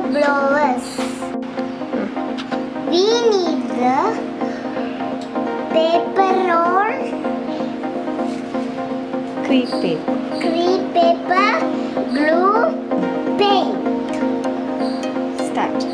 blowers. We need the paper roll, crepe paper, glue, paint. Start.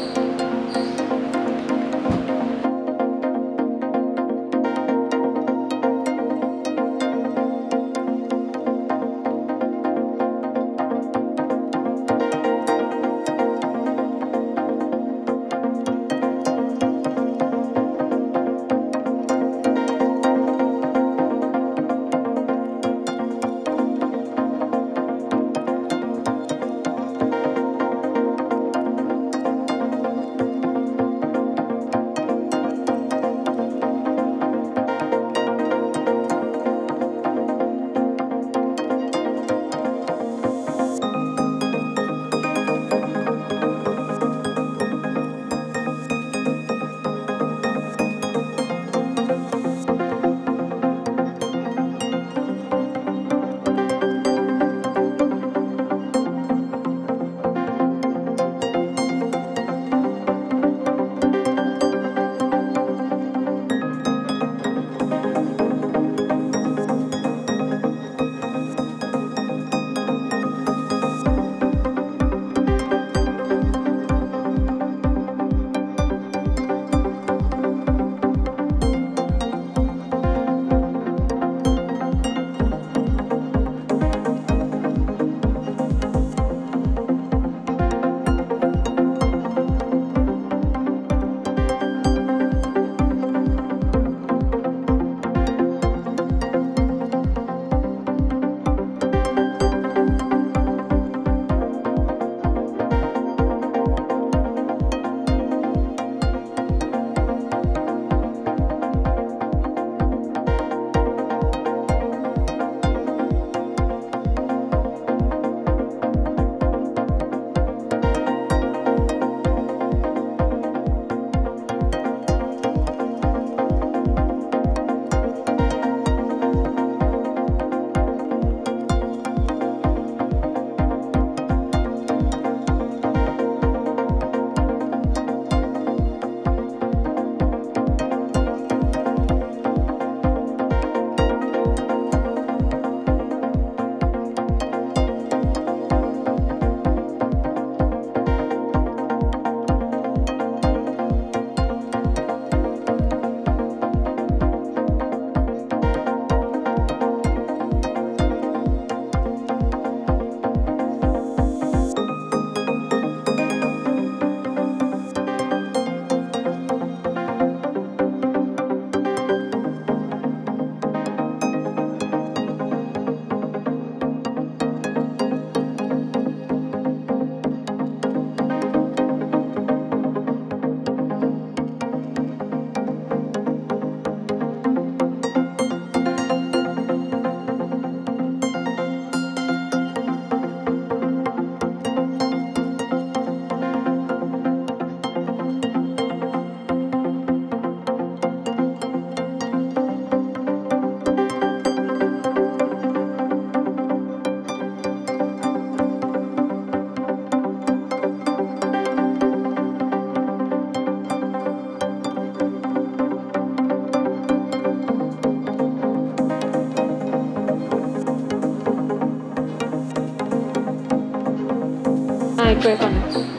Estoy con él.